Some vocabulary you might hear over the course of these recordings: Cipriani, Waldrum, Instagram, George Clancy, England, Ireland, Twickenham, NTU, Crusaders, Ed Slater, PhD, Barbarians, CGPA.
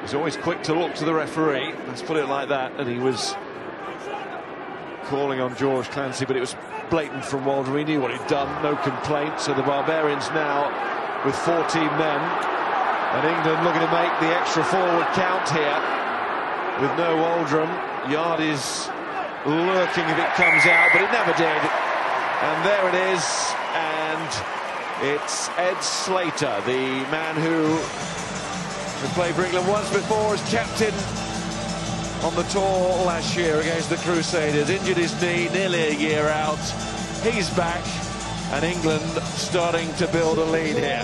He's always quick to look to the referee, let's put it like that, and he was calling on George Clancy, but it was blatant from Waldrum. He knew what he'd done, no complaint. So the Barbarians now with 14 men, and England looking to make the extra forward count here with no Waldrum. Yard is lurking if it comes out, but it never did. And there it is, and it's Ed Slater, the man who has played for England once before as captain on the tour last year against the Crusaders. Injured his knee, nearly a year out. He's back, and England starting to build a lead here.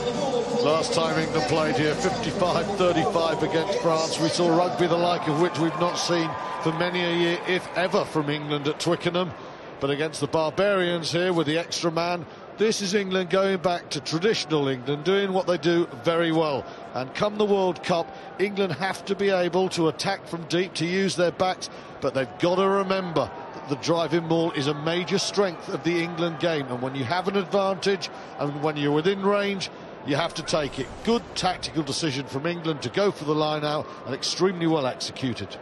Last time England played here, 55-35 against France. We saw rugby the like of which we've not seen for many a year, if ever, from England at Twickenham. But against the Barbarians here with the extra man, this is England going back to traditional England, doing what they do very well. And come the World Cup, England have to be able to attack from deep, to use their backs, but they've got to remember that the driving maul is a major strength of the England game. And when you have an advantage and when you're within range, you have to take it. Good tactical decision from England to go for the line out, and extremely well executed.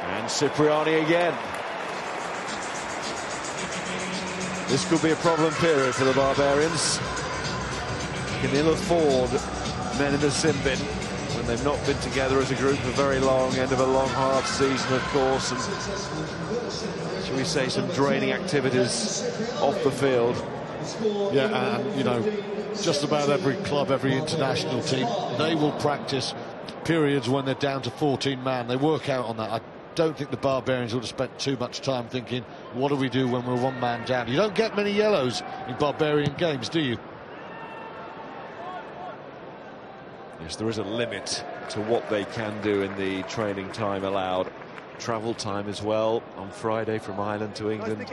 And Cipriani again. This could be a problem period for the Barbarians. Can ill afford men in the sin bin when they've not been together as a group for very long, end of a long, hard season, of course, and, shall we say, some draining activities off the field. Yeah, and, you know, just about every club, every international team, they will practice periods when they're down to 14 man. They work out on that. I don't think the Barbarians would have spent too much time thinking, what do we do when we're one man down? You don't get many yellows in Barbarian games, do you? Yes, there is a limit to what they can do in the training time allowed. Travel time as well on Friday from Ireland to England.